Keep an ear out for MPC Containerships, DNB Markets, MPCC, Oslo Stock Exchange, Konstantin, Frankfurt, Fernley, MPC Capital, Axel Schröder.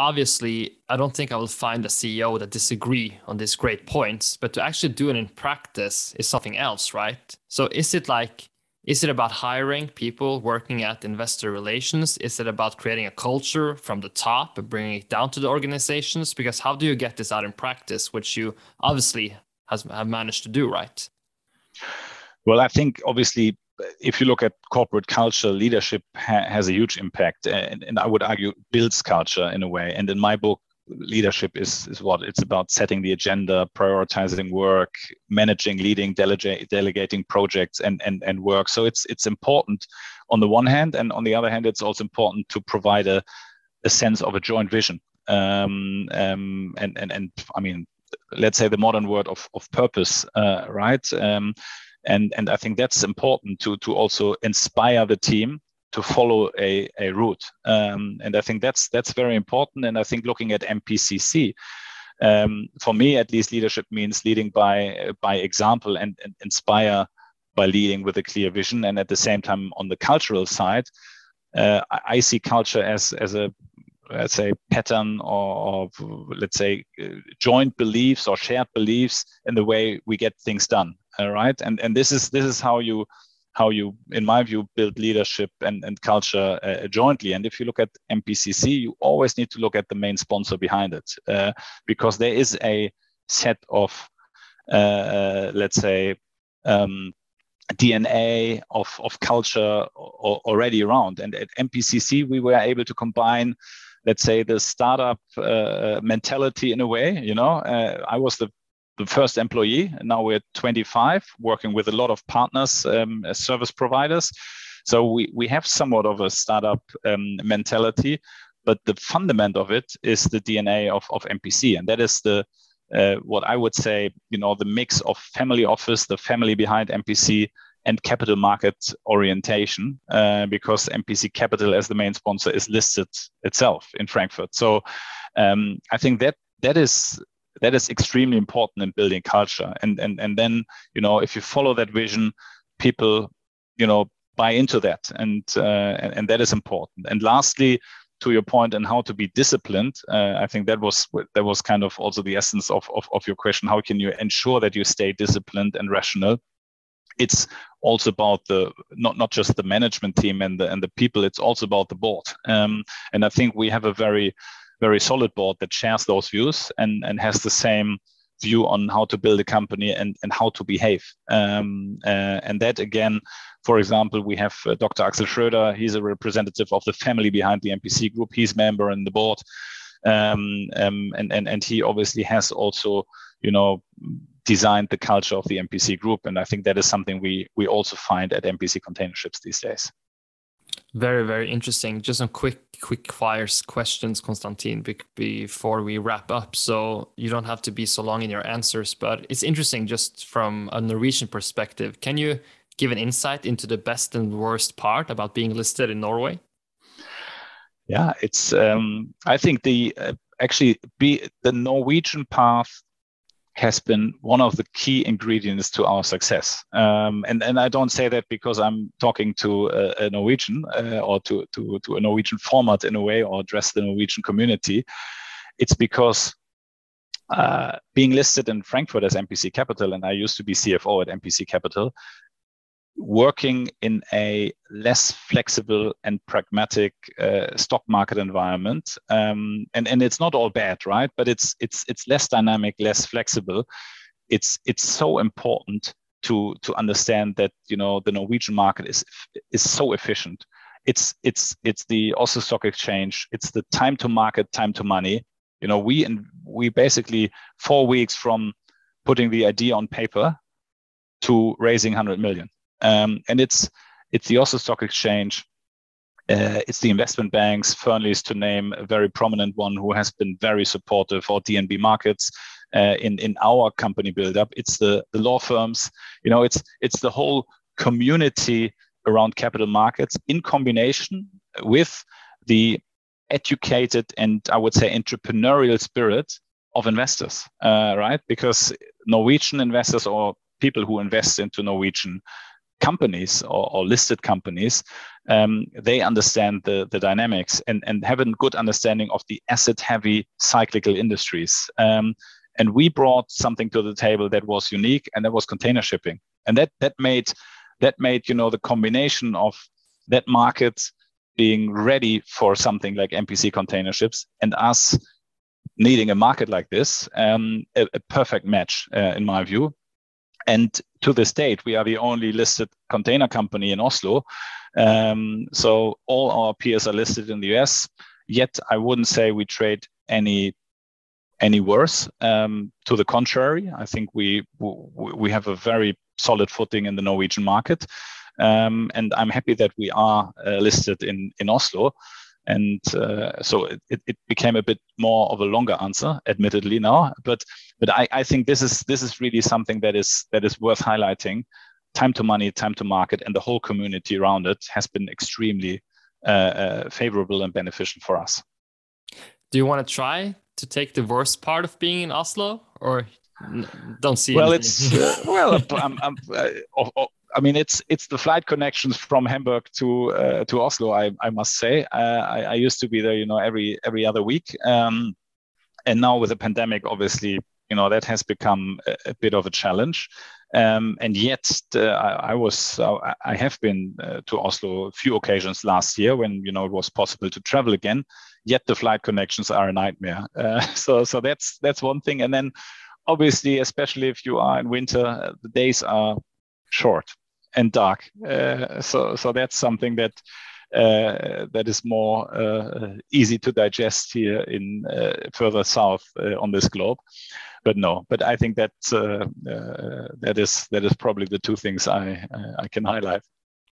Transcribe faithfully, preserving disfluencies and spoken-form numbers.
obviously, I don't think I will find a C E O that disagree on these great points, but to actually do it in practice is something else, right? So is it like, is it about hiring people working at investor relations? Is it about creating a culture from the top and bringing it down to the organizations? Because how do you get this out in practice, which you obviously has, have managed to do, right? Well, I think obviously, if you look at corporate culture, leadership ha- has a huge impact, and, and I would argue builds culture in a way. And in my book, leadership is, is what it's about: setting the agenda, prioritizing work, managing, leading, delega- delegating projects and, and, and work. So it's it's important on the one hand, and on the other hand, it's also important to provide a, a sense of a joint vision. Um, um, and, and, and I mean, let's say the modern word of, of purpose, uh, right? Um, And and I think that's important to to also inspire the team to follow a, a route. Um, and I think that's that's very important. And I think looking at M P C C, um, for me at least, leadership means leading by by example and, and inspire by leading with a clear vision. And at the same time, on the cultural side, uh, I, I see culture as as a let's say pattern of, let's say, joint beliefs or shared beliefs in the way we get things done. All right, and and this is this is how you how you in my view build leadership and and culture uh, jointly. And if you look at M P C C, you always need to look at the main sponsor behind it, uh, because there is a set of uh, let's say um, D N A of of culture already around. And at M P C C, we were able to combine, let's say, the startup uh, mentality in a way. You know, uh, I was the The first employee, and now we're twenty-five, working with a lot of partners, um, as service providers. So we, we have somewhat of a startup um, mentality, but the fundament of it is the D N A of, of M P C, and that is the uh, what I would say, you know, the mix of family office, the family behind M P C, and capital market orientation, uh, because M P C Capital, as the main sponsor, is listed itself in Frankfurt. So um, I think that that is. That is extremely important in building culture. And, and and then, you know, if you follow that vision, people, you know, buy into that. And uh, and, and that is important. And lastly, to your point on how to be disciplined, uh, I think that was that was kind of also the essence of, of, of your question. How can you ensure that you stay disciplined and rational? It's also about the not, not just the management team and the, and the people, it's also about the board. Um, and I think we have a very... very solid board that shares those views and, and has the same view on how to build a company and, and how to behave. Um, uh, and that, again, for example, we have uh, Doctor Axel Schröder. He's a representative of the family behind the M P C group. He's member in the board. Um, um, and, and, and he obviously has also, you know, designed the culture of the M P C group. And I think that is something we, we also find at M P C Containerships these days. Very, very interesting. Just some quick, quick fire questions, Konstantin, be- before we wrap up. So you don't have to be so long in your answers, but it's interesting just from a Norwegian perspective. Can you give an insight into the best and worst part about being listed in Norway? Yeah, it's, um, I think the, uh, actually be, the Norwegian path has been one of the key ingredients to our success. Um, and, and I don't say that because I'm talking to a, a Norwegian uh, or to, to, to a Norwegian format in a way, or address the Norwegian community. It's because uh, being listed in Frankfurt as M P C Capital, and I used to be C F O at M P C Capital, working in a less flexible and pragmatic uh, stock market environment, um, and and it's not all bad, right? But it's it's it's less dynamic, less flexible. It's it's so important to to understand that, you know, the Norwegian market is is so efficient. It's it's it's the Oslo Stock Exchange. It's the time to market, time to money. You know, we and we basically four weeks from putting the idea on paper to raising one hundred million. Um, and it's it's the Oslo Stock Exchange, uh, it's the investment banks. Fernley is to name a very prominent one who has been very supportive, or D N B Markets uh, in in our company build-up. It's the, the law firms, you know, it's it's the whole community around capital markets in combination with the educated and, I would say, entrepreneurial spirit of investors, uh, right? Because Norwegian investors, or people who invest into Norwegian companies or, or listed companies, um, they understand the, the dynamics and, and have a good understanding of the asset-heavy cyclical industries. Um, and we brought something to the table that was unique, and that was container shipping. And that that made that made you know the combination of that market being ready for something like M P C Containerships and us needing a market like this, um, a, a perfect match, uh, in my view. And to this date, we are the only listed container company in Oslo. Um, so all our peers are listed in the U S, yet I wouldn't say we trade any any worse. Um, to the contrary, I think we, we have a very solid footing in the Norwegian market. Um, and I'm happy that we are uh, listed in, in Oslo. And uh, so it, it became a bit more of a longer answer, admittedly now. But but I, I think this is this is really something that is that is worth highlighting. Time to money, time to market, and the whole community around it has been extremely uh, uh, favorable and beneficial for us. Do you want to try to take the worst part of being in Oslo, or don't see? Well, anything? it's uh, well, I'm, I'm, uh, oh, oh, I mean, it's it's the flight connections from Hamburg to uh, to Oslo. I I must say, uh, I I used to be there, you know, every every other week, um, and now with the pandemic, obviously, you know, that has become a, a bit of a challenge. Um, and yet, uh, I, I was I, I have been uh, to Oslo a few occasions last year when you know it was possible to travel again. Yet the flight connections are a nightmare. Uh, so so that's that's one thing. And then, obviously, especially if you are in winter, the days are short and dark, uh, so so that's something that uh, that is more uh, easy to digest here in uh, further south uh, on this globe. But no, but I think that uh, uh, that is that is probably the two things I uh, I can highlight.